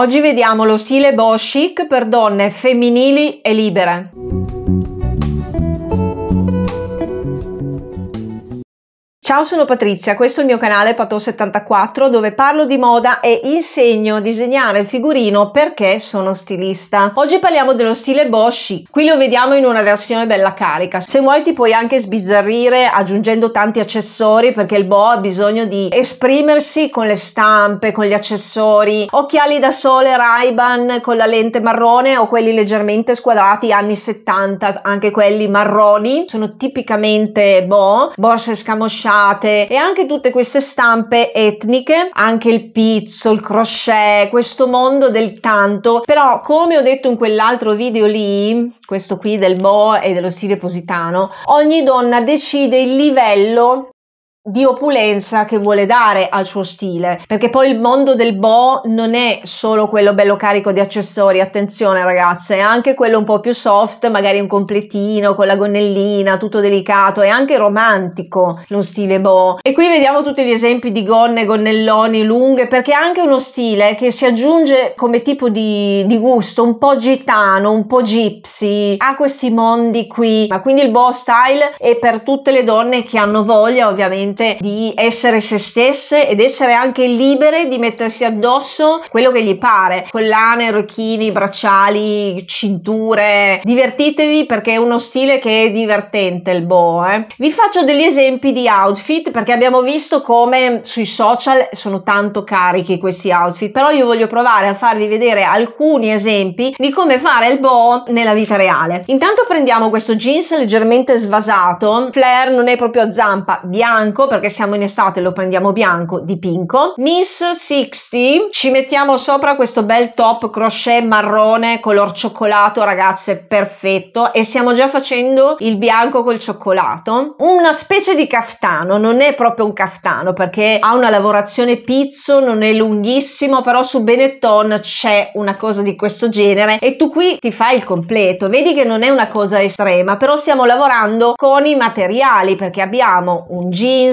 Oggi vediamo lo stile Boho Chic per donne femminili e libere. Ciao, sono Patrizia, questo è il mio canale Pato74 dove parlo di moda e insegno a disegnare il figurino perché sono stilista. Oggi parliamo dello stile Boho Chic. Qui lo vediamo in una versione bella carica. Se vuoi ti puoi anche sbizzarrire aggiungendo tanti accessori, perché il boho ha bisogno di esprimersi con le stampe, con gli accessori, occhiali da sole Ray-Ban con la lente marrone o quelli leggermente squadrati anni 70, anche quelli marroni, sono tipicamente boho, borse scamosciate, e anche tutte queste stampe etniche, anche il pizzo, il crochet, questo mondo del tanto. Però, come ho detto in quell'altro video lì, questo qui del boho e dello stile positano, ogni donna decide il livello di opulenza che vuole dare al suo stile, perché poi il mondo del boho non è solo quello bello carico di accessori, attenzione ragazze, è anche quello un po' più soft, magari un completino con la gonnellina, tutto delicato, è anche romantico lo stile boho. E qui vediamo tutti gli esempi di gonne, gonnelloni, lunghe, perché è anche uno stile che si aggiunge come tipo di gusto, un po' gitano, un po' gypsy, ha questi mondi qui, ma quindi il boho style è per tutte le donne che hanno voglia ovviamente di essere se stesse ed essere anche libere di mettersi addosso quello che gli pare, collane, orecchini, bracciali, cinture. Divertitevi, perché è uno stile che è divertente il boho. Vi faccio degli esempi di outfit, perché abbiamo visto come sui social sono tanto carichi questi outfit, però io voglio provare a farvi vedere alcuni esempi di come fare il boho nella vita reale. Intanto prendiamo questo jeans leggermente svasato, flare, non è proprio a zampa, bianco, perché siamo in estate, lo prendiamo bianco di pinco, Miss 60, ci mettiamo sopra questo bel top crochet marrone color cioccolato, ragazze, perfetto, e stiamo già facendo il bianco col cioccolato, una specie di caftano, non è proprio un caftano perché ha una lavorazione pizzo, non è lunghissimo, però su Benetton c'è una cosa di questo genere e tu qui ti fai il completo, vedi che non è una cosa estrema, però stiamo lavorando con i materiali perché abbiamo un jeans,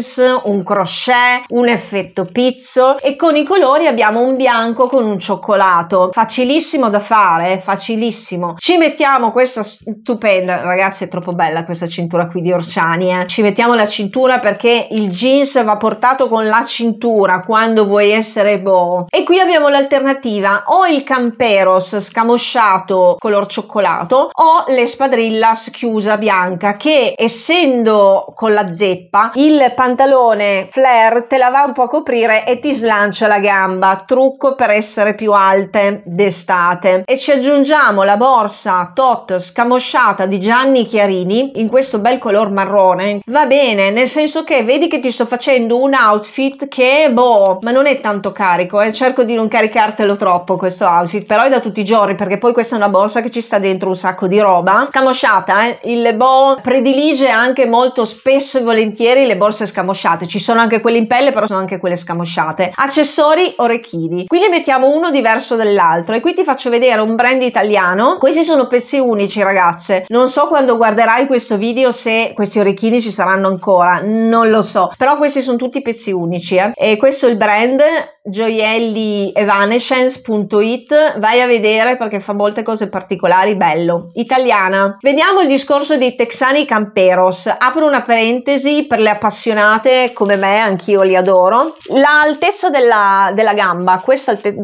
un crochet, un effetto pizzo e con i colori abbiamo un bianco con un cioccolato, facilissimo da fare, facilissimo. Ci mettiamo questa stupenda, ragazzi, è troppo bella questa cintura qui di Orciani, ci mettiamo la cintura perché il jeans va portato con la cintura quando vuoi essere boho. E qui abbiamo l'alternativa, o il camperos scamosciato color cioccolato o l'espadrilla schiusa bianca, che essendo con la zeppa il pantalone flare te la va un po' a coprire e ti slancia la gamba, trucco per essere più alte d'estate. E ci aggiungiamo la borsa tot scamosciata di Gianni Chiarini in questo bel color marrone. Va bene, nel senso che vedi che ti sto facendo un outfit che boh, ma non è tanto carico, cerco di non caricartelo troppo questo outfit, però è da tutti i giorni perché poi questa è una borsa che ci sta dentro un sacco di roba scamosciata. Il boho predilige anche molto spesso e volentieri le borse scamosciate, ci sono anche quelle in pelle, però sono anche quelle scamosciate. Accessori, orecchini, qui ne mettiamo uno diverso dall'altro e qui ti faccio vedere un brand italiano, questi sono pezzi unici ragazze, non so quando guarderai questo video se questi orecchini ci saranno ancora, non lo so, però questi sono tutti pezzi unici e questo è il brand gioiellievanescence.it, vai a vedere perché fa molte cose particolari, bello, italiana. Vediamo il discorso dei texani camperos, apro una parentesi per le appassionate come me, anch'io li adoro. L'altezza della gamba,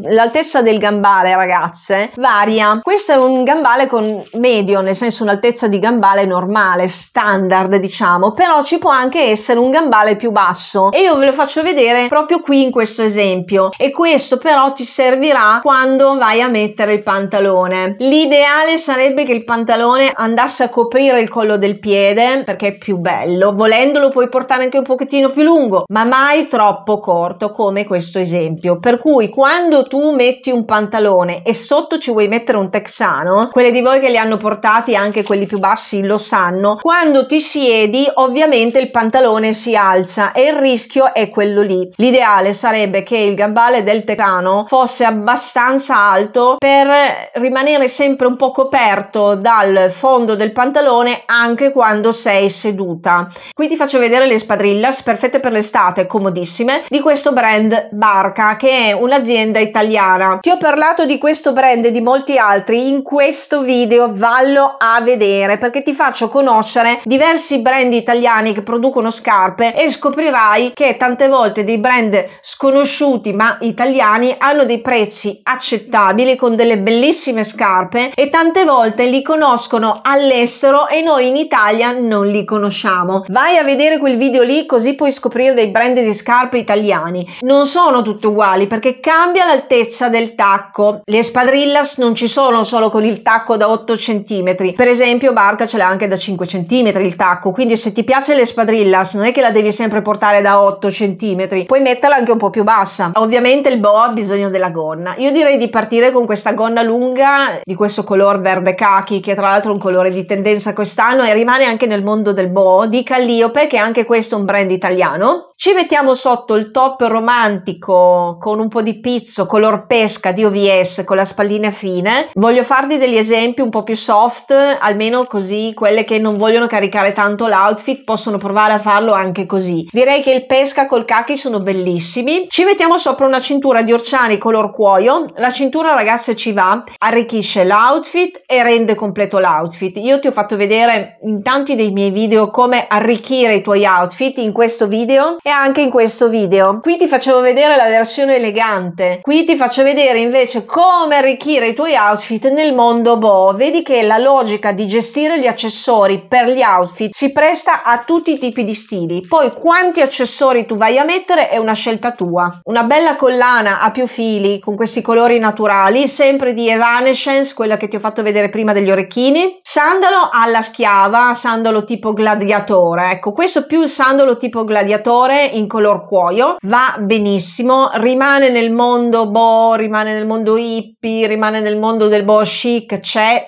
l'altezza del gambale ragazze varia, questo è un gambale con medio, nel senso un'altezza di gambale normale, standard diciamo, però ci può anche essere un gambale più basso e io ve lo faccio vedere proprio qui in questo esempio, e questo però ti servirà quando vai a mettere il pantalone. L'ideale sarebbe che il pantalone andasse a coprire il collo del piede perché è più bello, volendolo puoi portare anche un pochettino più lungo, ma mai troppo corto come questo esempio, per cui quando tu metti un pantalone e sotto ci vuoi mettere un texano, quelle di voi che li hanno portati, anche quelli più bassi lo sanno, quando ti siedi ovviamente il pantalone si alza e il rischio è quello lì. L'ideale sarebbe che il gambale del tecano fosse abbastanza alto per rimanere sempre un po' coperto dal fondo del pantalone anche quando sei seduta. Qui ti faccio vedere le spadrillas, perfette per l'estate, comodissime, di questo brand Barca, che è un'azienda italiana. Ti ho parlato di questo brand e di molti altri in questo video, vallo a vedere perché ti faccio conoscere diversi brand italiani che producono scarpe e scoprirai che tante volte dei brand sconosciuti ma italiani hanno dei prezzi accettabili con delle bellissime scarpe, e tante volte li conoscono all'estero e noi in Italia non li conosciamo. Vai a vedere quel video lì così puoi scoprire dei brand di scarpe italiani. Non sono tutte uguali perché cambia l'altezza del tacco. Le spadrillas non ci sono solo con il tacco da 8 cm, per esempio Barca ce l'ha anche da 5 cm il tacco, quindi se ti piace le spadrillas non è che la devi sempre portare da 8 cm, puoi metterla anche un po' più bassa. Ovviamente il boa ha bisogno della gonna. Io direi di partire con questa gonna lunga di questo color verde cachi, che tra l'altro è un colore di tendenza quest'anno e rimane anche nel mondo del boho, di Calliope, che anche questo è un brand italiano. Ci mettiamo sotto il top romantico con un po' di pizzo color pesca di OVS con la spallina fine. Voglio farti degli esempi un po' più soft, almeno così quelle che non vogliono caricare tanto l'outfit possono provare a farlo anche così. Direi che il pesca col khaki sono bellissimi. Ci mettiamo sopra una cintura di Orciani color cuoio. La cintura, ragazze, ci va, arricchisce l'outfit e rende completo l'outfit. Io ti ho fatto vedere in tanti dei miei video come arricchire i tuoi outfit, in questo video e anche in questo video. Qui ti facevo vedere la versione elegante, qui ti faccio vedere invece come arricchire i tuoi outfit nel mondo boho. Vedi che la logica di gestire gli accessori per gli outfit si presta a tutti i tipi di stili. Poi quanti accessori tu vai a mettere è una scelta tua. Una bella collana a più fili con questi colori naturali, sempre di Evanescence, quella che ti ho fatto vedere prima degli orecchini. Sandalo alla schiava, sandalo tipo gladiatore, ecco questo più il sandalo tipo gladiatore in color cuoio va benissimo, rimane nel mondo boho, rimane nel mondo hippie, rimane nel mondo del boho chic. C'è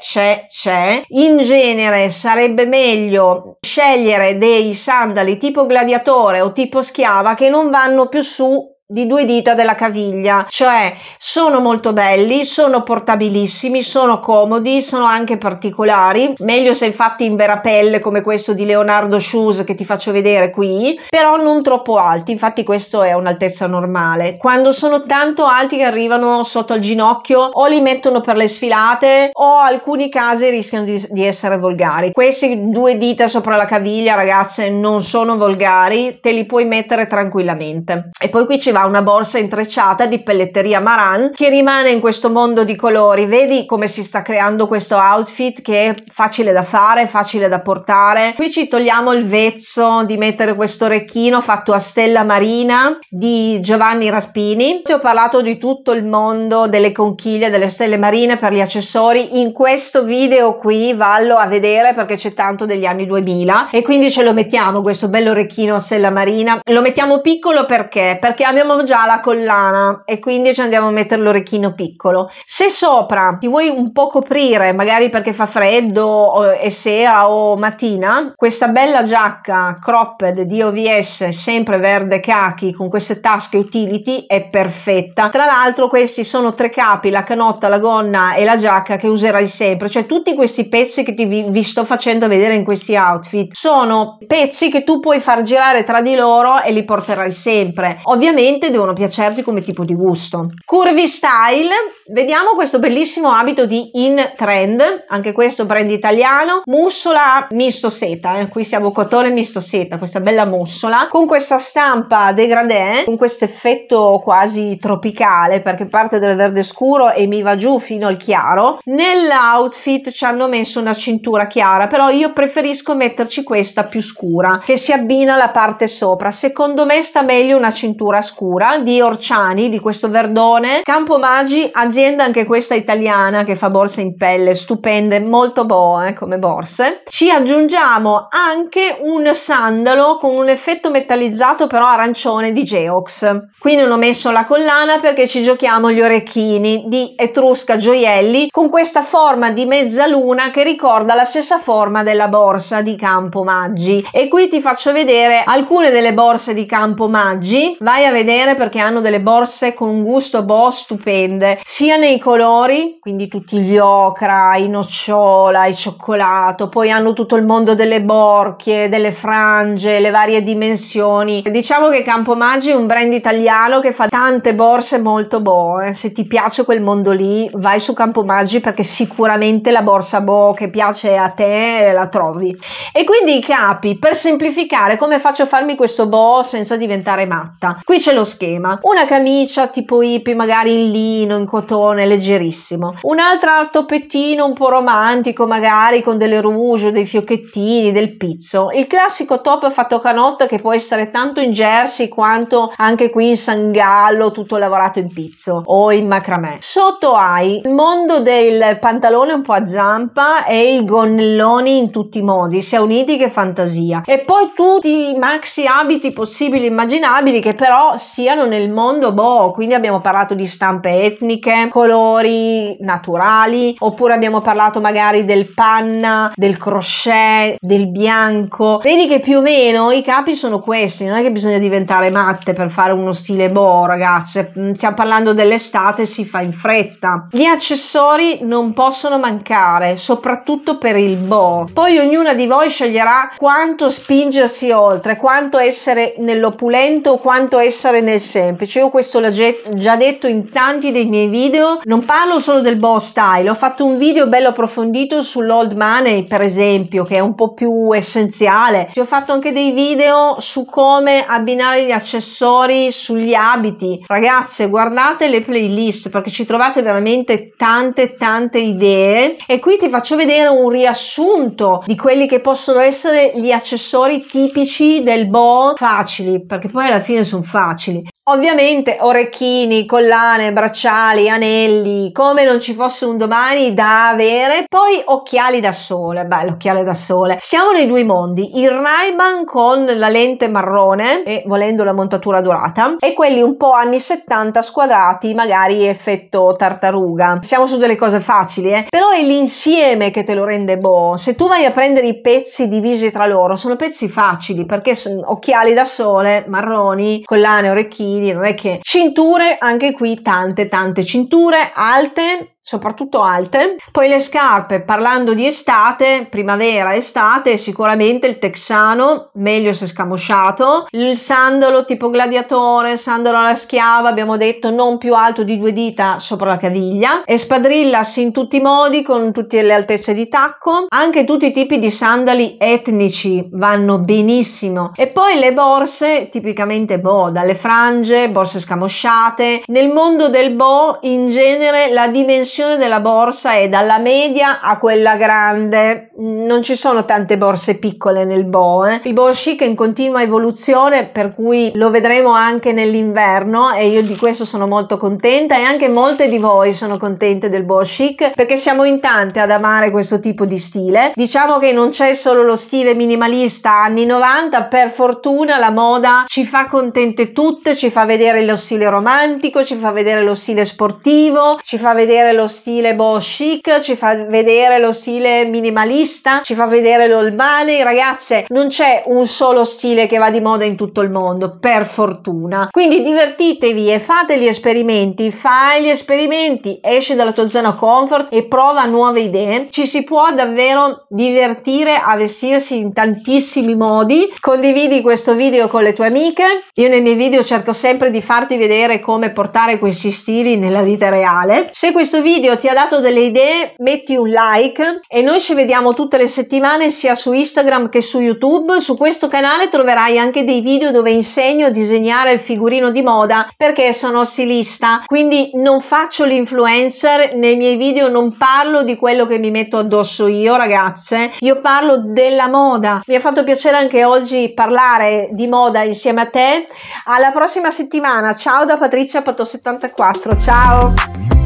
in genere. Sarebbe meglio scegliere dei sandali tipo gladiatore o tipo schiava che non vanno più su di 2 dita della caviglia, cioè sono molto belli, sono portabilissimi, sono comodi, sono anche particolari, meglio se fatti in vera pelle come questo di Leonardo Shoes che ti faccio vedere qui, però non troppo alti, infatti questo è un'altezza normale. Quando sono tanto alti che arrivano sotto al ginocchio o li mettono per le sfilate o alcuni casi rischiano di essere volgari. Questi 2 dita sopra la caviglia, ragazze, non sono volgari, te li puoi mettere tranquillamente. E poi qui ci va una borsa intrecciata di Pelletteria Maran che rimane in questo mondo di colori. Vedi come si sta creando questo outfit che è facile da fare, facile da portare. Qui ci togliamo il vezzo di mettere questo orecchino fatto a stella marina di Giovanni Raspini. Ti ho parlato di tutto il mondo delle conchiglie, delle stelle marine per gli accessori in questo video qui, vallo a vedere perché c'è tanto degli anni 2000 e quindi ce lo mettiamo questo bello orecchino a stella marina. Lo mettiamo piccolo perché abbiamo già la collana e quindi ci andiamo a mettere l'orecchino piccolo. Se sopra ti vuoi un po' coprire, magari perché fa freddo e sera o mattina, questa bella giacca cropped di OVS sempre verde khaki con queste tasche utility è perfetta. Tra l'altro questi sono 3 capi, la canotta, la gonna e la giacca che userai sempre, cioè tutti questi pezzi che vi sto facendo vedere in questi outfit sono pezzi che tu puoi far girare tra di loro e li porterai sempre. Ovviamente devono piacerti come tipo di gusto. Curvy style, vediamo questo bellissimo abito di In Trend, anche questo brand italiano, mussola misto seta, qui siamo cotone misto seta, questa bella mussola con questa stampa dégradé, con questo effetto quasi tropicale perché parte dal verde scuro e mi va giù fino al chiaro. Nell'outfit ci hanno messo una cintura chiara, però io preferisco metterci questa più scura che si abbina alla parte sopra. Secondo me sta meglio una cintura scura di Orciani, di questo verdone. Campomaggi, azienda anche questa italiana che fa borse in pelle stupende, molto boho come borse. Ci aggiungiamo anche un sandalo con un effetto metallizzato però arancione di Geox. Qui non ho messo la collana perché ci giochiamo gli orecchini di Etrusca Gioielli con questa forma di mezzaluna che ricorda la stessa forma della borsa di Campomaggi. E qui ti faccio vedere alcune delle borse di Campomaggi, vai a vedere vedere perché hanno delle borse con un gusto boh stupende, sia nei colori, quindi tutti gli ocra, i nocciola, il cioccolato, poi hanno tutto il mondo delle borchie, delle frange, le varie dimensioni. Diciamo che Campomaggi è un brand italiano che fa tante borse molto boh, se ti piace quel mondo lì vai su Campomaggi perché sicuramente la borsa boh che piace a te la trovi. E quindi i capi, per semplificare, come faccio a farmi questo boh senza diventare matta? Qui c'è lo schema: una camicia tipo hippie, magari in lino, in cotone leggerissimo, un'altra toppettino un po' romantico, magari con delle rouge, dei fiocchettini, del pizzo, il classico top fatto a canotta che può essere tanto in jersey quanto anche qui in sangallo tutto lavorato in pizzo o in macramè. Sotto hai il mondo del pantalone un po' a zampa e i gonnelloni in tutti i modi, sia uniti che fantasia, e poi tutti i maxi abiti possibili immaginabili che però siano nel mondo boh, quindi abbiamo parlato di stampe etniche, colori naturali, oppure abbiamo parlato magari del panna, del crochet, del bianco. Vedi che più o meno i capi sono questi, non è che bisogna diventare matte per fare uno stile boh, ragazze, stiamo parlando dell'estate, si fa in fretta. Gli accessori non possono mancare, soprattutto per il boh. Poi ognuna di voi sceglierà quanto spingersi oltre, quanto essere nell'opulento, quanto essere nel semplice. Io questo l'ho già detto in tanti dei miei video, non parlo solo del boho style, ho fatto un video bello approfondito sull'old money per esempio, che è un po' più essenziale, ti ho fatto anche dei video su come abbinare gli accessori sugli abiti. Ragazze, guardate le playlist perché ci trovate veramente tante idee, e qui ti faccio vedere un riassunto di quelli che possono essere gli accessori tipici del boho facili, perché poi alla fine sono facili. Ovviamente orecchini, collane, bracciali, anelli, come non ci fosse un domani, da avere. Poi occhiali da sole, beh, l'occhiale da sole, siamo nei due mondi, il Ray-Ban con la lente marrone e volendo la montatura dorata, e quelli un po' anni 70 squadrati, magari effetto tartaruga. Siamo su delle cose facili, però è l'insieme che te lo rende boh. Se tu vai a prendere i pezzi divisi tra loro, sono pezzi facili perché sono occhiali da sole, marroni, collane, orecchini, non è che cinture, anche qui tante cinture alte, soprattutto alte. Poi le scarpe, parlando di estate, primavera, estate, sicuramente il texano, meglio se scamosciato, il sandalo tipo gladiatore, sandalo alla schiava, abbiamo detto non più alto di 2 dita sopra la caviglia, e spadrillas in tutti i modi con tutte le altezze di tacco. Anche tutti i tipi di sandali etnici vanno benissimo. E poi le borse tipicamente boh, dalle frange, borse scamosciate. Nel mondo del boh in genere la dimensione della borsa è dalla media a quella grande, non ci sono tante borse piccole nel boho. Il boho chic è in continua evoluzione, per cui lo vedremo anche nell'inverno, e io di questo sono molto contenta, e anche molte di voi sono contente del boho chic perché siamo in tante ad amare questo tipo di stile. Diciamo che non c'è solo lo stile minimalista anni 90, per fortuna la moda ci fa contente tutte, ci fa vedere lo stile romantico, ci fa vedere lo stile sportivo, ci fa vedere lo stile boho chic, ci fa vedere lo stile minimalista, ci fa vedere l'old money. Ragazze, non c'è un solo stile che va di moda in tutto il mondo, per fortuna. Quindi divertitevi e fate gli esperimenti, fai gli esperimenti, esci dalla tua zona comfort e prova nuove idee. Ci si può davvero divertire a vestirsi in tantissimi modi. Condividi questo video con le tue amiche. Io nei miei video cerco sempre di farti vedere come portare questi stili nella vita reale. Se questo video ti ha dato delle idee, metti un like, e noi ci vediamo tutte le settimane sia su Instagram che su YouTube. Su questo canale troverai anche dei video dove insegno a disegnare il figurino di moda, perché sono stilista, quindi non faccio l'influencer, nei miei video non parlo di quello che mi metto addosso io, ragazze, io parlo della moda. Mi ha fatto piacere anche oggi parlare di moda insieme a te. Alla prossima settimana, ciao da Patrizia Pato74, ciao!